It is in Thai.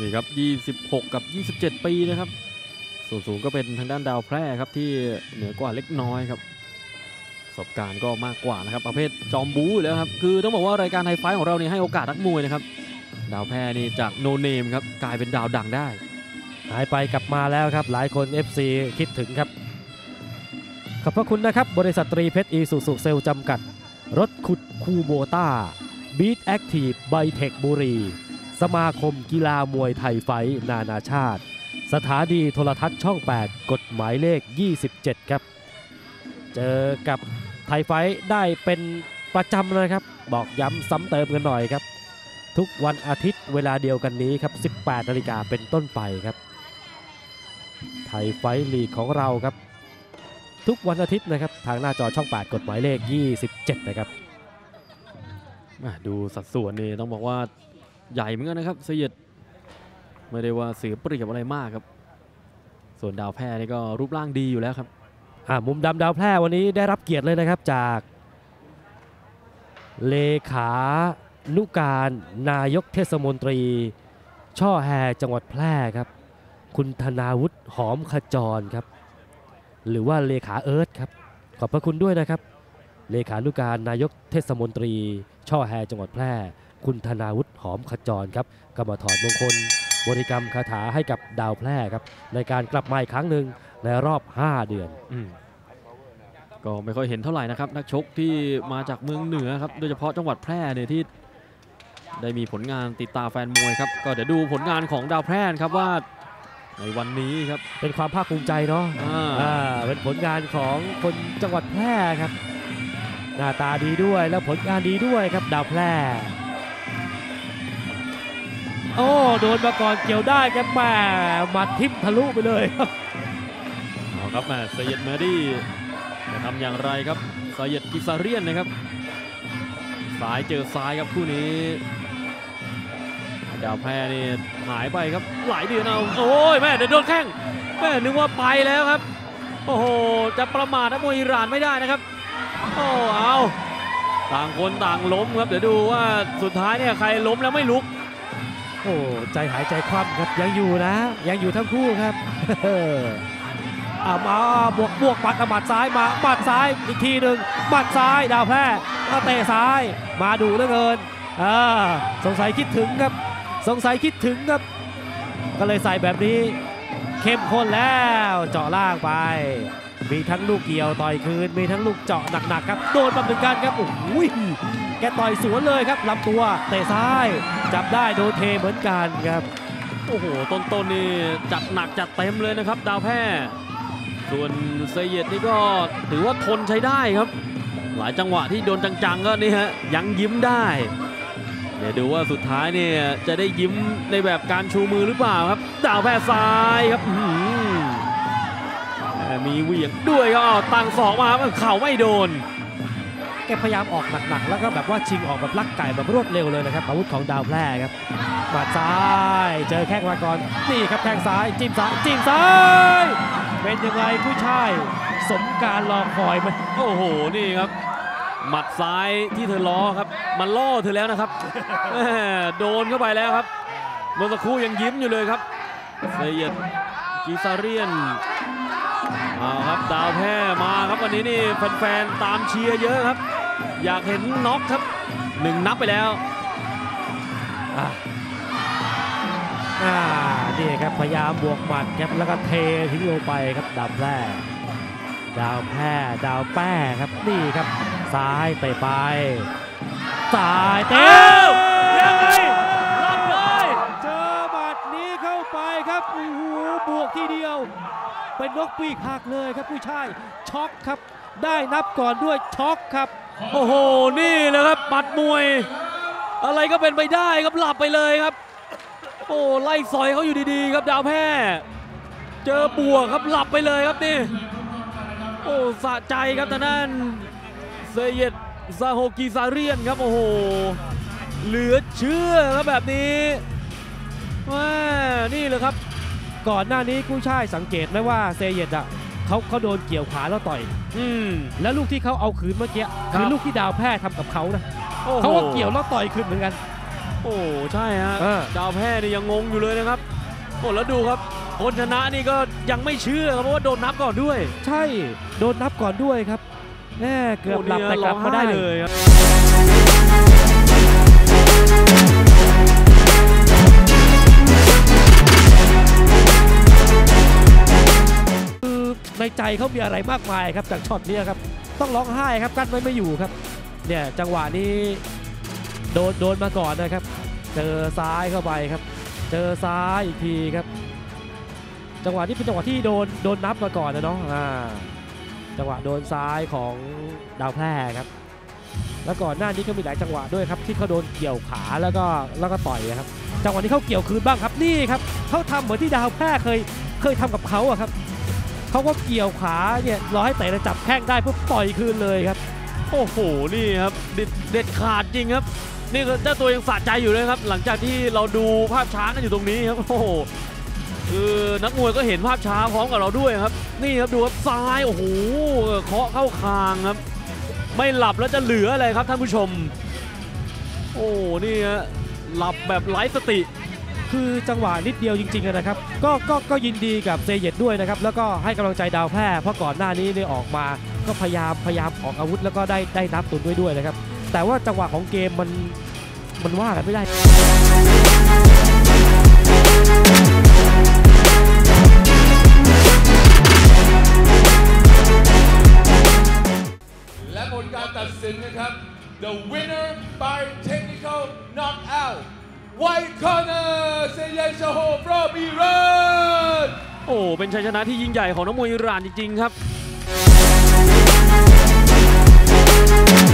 นี่ครับ26กับ27ปีนะครับส่วนสูงก็เป็นทางด้านดาวแพร่ครับที่เหนือกว่าเล็กน้อยครับประสบการณ์ก็มากกว่านะครับประเภทจอมบู๊แล้วครับคือต้องบอกว่ารายการไฮไฟของเราเนี่ยให้โอกาสนักมวยนะครับดาวแพร่นี่จากโนเนมครับกลายเป็นดาวดังได้หายไปกลับมาแล้วครับหลายคน FC คิดถึงครับขอบพระคุณนะครับบริษัทตรีเพชรอีซูซุเซลจำกัดรถขุดคูโบต้า Beat Active by Tech บุรีสมาคมกีฬามวยไทยไฟท์นานาชาติสถานีโทรทัศน์ช่อง8กฎหมายเลข27ครับเจอกับไทยไฟท์ได้เป็นประจำนะครับบอกย้ำซ้ำเติมกันหน่อยครับทุกวันอาทิตย์เวลาเดียวกันนี้ครับ 18 นาฬิกาเป็นต้นไปครับไทยไฟท์ลีกของเราครับทุกวันอาทิตย์นะครับทางหน้าจอช่อง8กฎหมายเลข27นะครับดูสัดส่วนนี่ต้องบอกว่าใหญ่เหมือนกันนะครับเสียดไม่ได้ว่าเสียเปรียบอะไรมากครับส่วนดาวแพร่นี่ก็รูปร่างดีอยู่แล้วครับมุมดำดาวแพร่วันนี้ได้รับเกียรติเลยนะครับจากเลขานุการนายกเทศมนตรีช่อแฮจังหวัดแพร่ครับคุณธนาวุฒิหอมขจรครับหรือว่าเลขาเอิร์ธครับขอบพระคุณด้วยนะครับเลขานุการนายกเทศมนตรีช่อแฮจังหวัดแพร่คุณธนาวุฒิหอมขจรครับก็มาถอดมงคลบริกรรมคาถาให้กับดาวแพร่ครับในการกลับมาอีกครั้งหนึ่งในรอบ5เดือนก็ไม่ค่อยเห็นเท่าไหร่นะครับนักชกที่มาจากเมืองเหนือครับโดยเฉพาะจังหวัดแพร่เนี่ยที่ได้มีผลงานติดตาแฟนมวยครับก็เดี๋ยวดูผลงานของดาวแพร่ครับว่าในวันนี้ครับเป็นความภาคภูมิใจเนาะเป็นผลงานของคนจังหวัดแพร่ครับหน้าตาดีด้วยแล้วผลงานดีด้วยครับดาวแพร่โอ้โดนมาก่อนเกี่ยวได้ครับแม่หมัดทิ่มทะลุไปเลยครับเอาครับแม่เสียดเมอรี่จะทำอย่างไรครับเสียดกิซาเรียนนะครับสายเจอซ้ายครับคู่นี้ดาวแพร่นี่หายไปครับหลายเดือนเอาโอ้ยแม่เดี๋ยวโดนแข้งแม่นึกว่าไปแล้วครับโอ้โหจะประมาทนักมวยอิหร่านไม่ได้นะครับโอ้เอาต่างคนต่างล้มครับเดี๋ยวดูว่าสุดท้ายเนี่ยใครล้มแล้วไม่ลุกโอ้ใจหายใจคว่ำครับยังอยู่นะยังอยู่ทั้งคู่ครับมาบวกปัดหมัดซ้ายมาปัดซ้ายอีกทีหนึ่งปัดซ้ายดาวแพร่ก็เตะซ้ายมาดูเหลือเกินสงสัยคิดถึงครับสงสัยคิดถึงครับก็เลยใส่แบบนี้เข้มข้นแล้วเจาะล่างไปมีทั้งลูกเกี่ยวต่อยคืนมีทั้งลูกเจาะหนักๆครับโดนมาเหมือนกันครับโอ้ยแกต่อยสวนเลยครับลำตัวเตะซ้ายจับได้โดนเทเหมือนกันครับโอ้โหต้นๆนี่จัดหนักจัดเต็มเลยนะครับดาวแพร่ส่วนเซเยดนี่ก็ถือว่าทนใช้ได้ครับหลายจังหวะที่โดนจังๆก็นี่ฮะยังยิ้มได้เดี๋ยวดูว่าสุดท้ายเนี่ยจะได้ยิ้มในแบบการชูมือหรือเปล่าครับดาวแพร่ซ้ายครับมีเหวี่ยงด้วยก็ตั้งศอกมาเข่าไม่โดนแกพยายามออกหนักๆแล้วก็แบบว่าชิงออกแบบลักไก่แบบรวดเร็วเลยนะครับอาวุธของดาวแพร่ครับหมัดซ้ายเจอแข้งมาก่อนนี่ครับแข้งซ้ายจิ้มซ้ายจิ้มซ้ายเป็นยังไงผู้ชายสมการรอคอยไหมโอ้โหนี่ครับหมัดซ้ายที่เธอล้อครับมันล่อเธอแล้วนะครับโดนเข้าไปแล้วครับเมื่อสักครู่ยังยิ้มอยู่เลยครับเสียดกิซาเรียนเอาครับดาวแพร่มาครับวันนี้นี่แฟนๆตามเชียร์เยอะครับอยากเห็นน็อกครับ1นับไปแล้วนี่ครับพยายามบวกหมัดครับแล้วก็เททิ้งลงไปครับดาวแพร่ดาวแพร่ครับนี่ครับซ้ายเตะไปซ้ายเตะยังไงรับเลยเจอหมัดนี้เข้าไปครับโอ้โหบวกทีเดียวเป็นนกปีกหักเลยครับผู้ชายช็อกครับได้นับก่อนด้วยช็อกครับโอ้โหนี่แหละครับปัดมวยอะไรก็เป็นไปได้ครับหลับไปเลยครับโอ้ไล่ซอยเขาอยู่ดีๆครับดาวแพร่เจอบวกครับหลับไปเลยครับนี่โอ้สะใจครับท่านั่นเซเยดซาโฮกิซาเรียนครับโอ้โหเหลือเชื่อครับแบบนี้ว้านี่เลยครับก่อนหน้านี้กู้ชายสังเกตไหมว่าเซเยดเขาโดนเกี่ยวขาแล้วต่อยแล้วลูกที่เขาเอาคืนเมื่อกี้คือลูกที่ดาวแพร่ทำกับเขานะเขาก็เกี่ยวแล้วต่อยคืนเหมือนกัน โอ้ใช่ฮะดาวแพร่นี่ยังงงอยู่เลยนะครับโอ้แล้วดูครับคนชนะนี่ก็ยังไม่เชื่อครับเพราะว่าโดนนับก่อนด้วยใช่โดนนับก่อนด้วยครับแหมเกือบหลับแต่กลับมาได้เลยในใจเขามีอะไรมากมายครับจากช็อตนี้ครับต้องร้องไห้ครับกั้นไว้ไม่อยู่ครับเนี่ยจังหวะนี้โดนมาก่อนนะครับเจอซ้ายเข้าไปครับเจอซ้ายอีกทีครับจังหวะนี้เป็นจังหวะที่โดนนับมาก่อนนะน้องจังหวะโดนซ้ายของดาวแพร่ครับแล้วก่อนหน้านี้ก็มีหลายจังหวะด้วยครับที่เขาโดนเกี่ยวขาแล้วก็ต่อยครับจังหวะนี้เขาเกี่ยวคืนบ้างครับนี่ครับเขาทำเหมือนที่ดาวแพร่เคยทำกับเขาอะครับเขาก็เกี่ยวขาเนี่ยรอให้เตะจับแข้งได้เพื่อต่อยคืนเลยครับโอ้โหนี่ครับเด็ดขาดจริงครับนี่เจ้าตัวยังสะใจอยู่เลยครับหลังจากที่เราดูภาพช้ากันอยู่ตรงนี้ครับโอ้โหคือนักมวยก็เห็นภาพช้าพร้อมกับเราด้วยครับนี่ครับดูครับซ้ายโอ้โหเคาะเข้าคางครับไม่หลับแล้วจะเหลืออะไรครับท่านผู้ชมโอ้นี่ฮะหลับแบบไร้สติคือจังหวะนิดเดียวจริงๆนะครับก็ยินดีกับเซเยตด้วยนะครับแล้วก็ให้กำลังใจดาวแพร่เพราะก่อนหน้านี้ได้ออกมาก็พยายามออกอาวุธแล้วก็ได้นับตุนด้วยนะครับแต่ว่าจังหวะของเกมมันว่ากันไม่ได้และผลการตัดสินนะครับ The winner by technical knockout White Corner เซเยต ชโฮ from Iran โอ้เป็นชัยชนะที่ยิ่งใหญ่ของนักมวยอิหร่านจริงๆครับ